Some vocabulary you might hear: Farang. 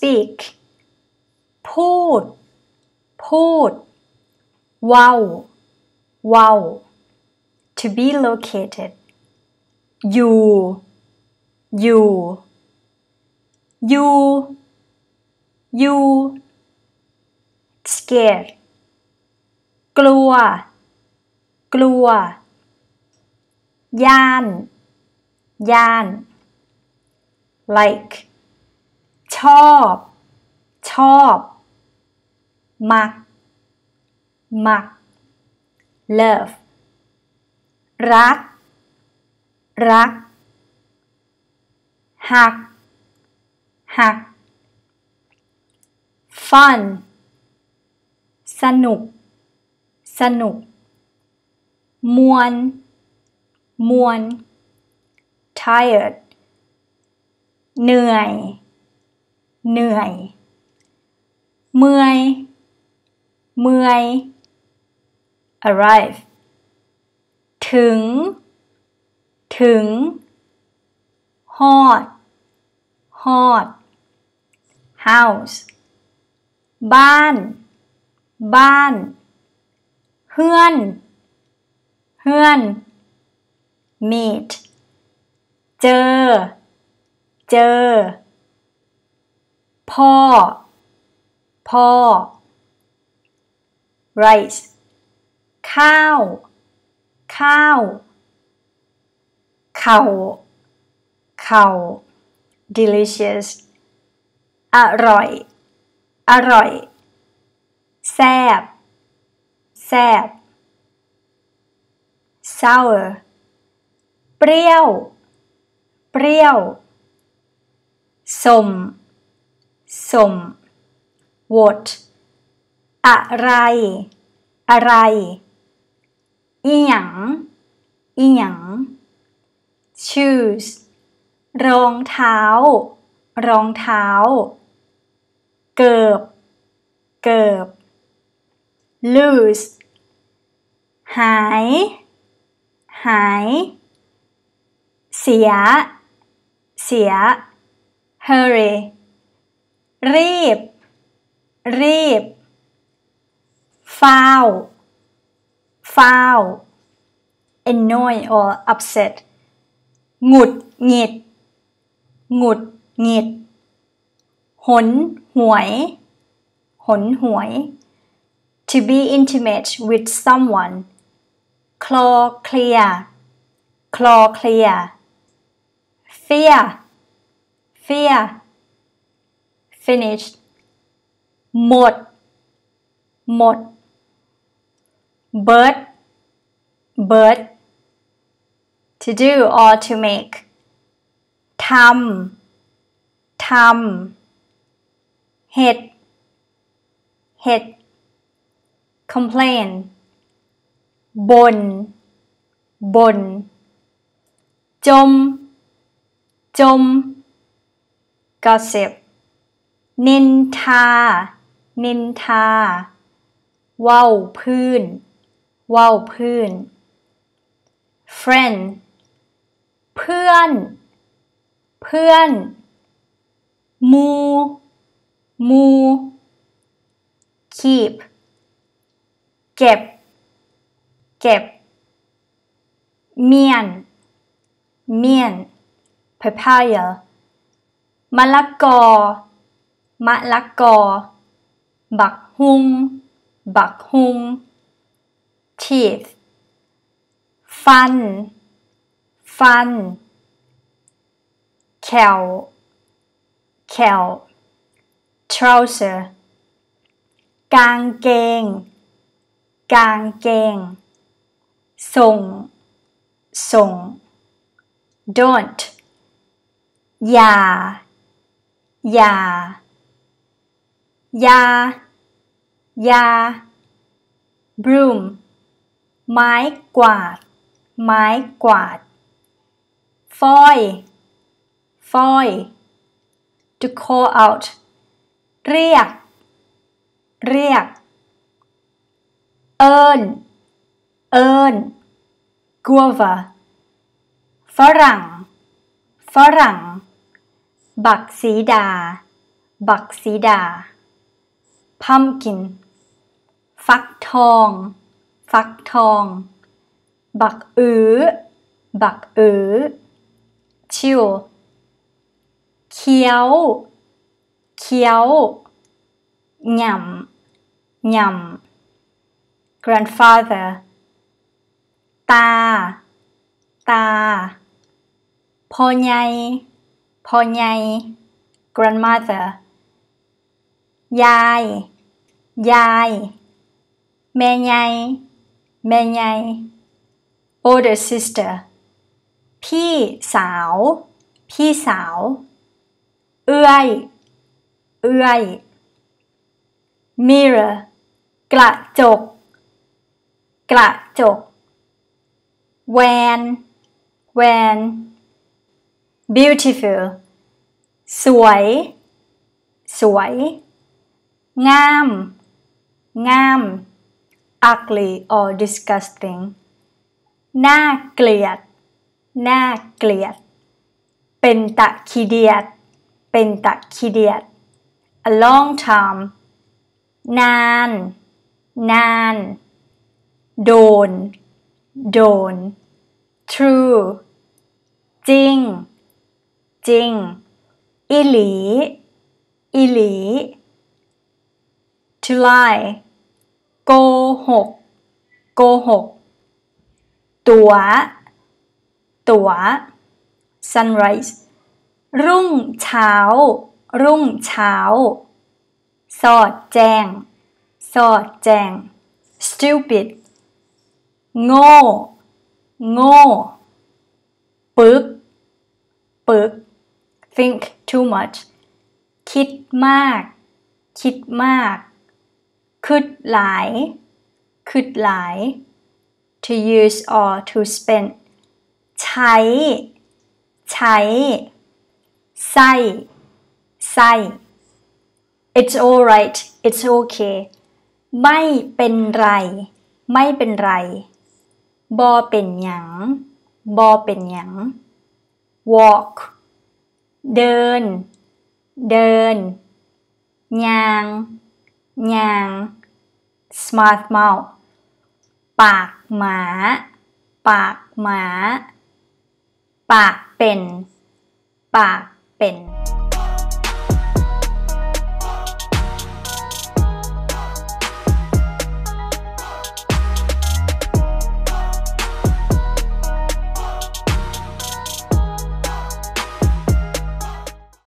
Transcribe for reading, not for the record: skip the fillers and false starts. speak พูด wow to be located อยู่ scared กลัว ย่าน like ชอบ มัก love รัก หัก fun สนุก มวน tired เหนื่อย เมื่อย arrive ถึง ฮอด house บ้าน เฮือน meet เจอ พ่อ rice ข้าว เข่า delicious อร่อย แซ่บ sour เปรี้ยว สม what อะไร อิหยัง shoes รองเท้า เกือบ lose หาย เสีย hurry รีบ foul annoy or upset หงุดหงิด หนหวย to be intimate with someone คลอเคลีย fear finish หมด bird to do or to make ทำ head complain บน จม gossip นินทา เว้าพื้น friend เพื่อน มู keep เก็บ เมียน papaya มะละกอ บักฮุง teeth ฟัน แขว trouser กางเกง ส่ง don't อย่า broom ไม้กวาด foil to call out เรียก เอิญ guava ฝรั่ง บักสีดา บักสีดา pumpkin ฟักทองบักอื้อชิวเขียวหย่ำgrandfather ตาพ่อใหญ่grandmother ยายแม่ใหญ่older sister พี่สาวเอื้อยmirror กระจกแวน beautiful สวยงาม ugly or disgusting น่าเกลียดเป็นตะขี้เดียด a long time นานโดน true จริงอิหลี to lie โกหกตั๋ว sunrise รุ่งเช้า สอดแจ้ง stupid โง่ ปึก think too much คิดมาก คิดหลาย to use or to spend ใช้ไส้ it's alright it's okay ไม่เป็นไรบ่เป็นหยัง walk เดินย่าง smart mouth ปากหมาปากเป็น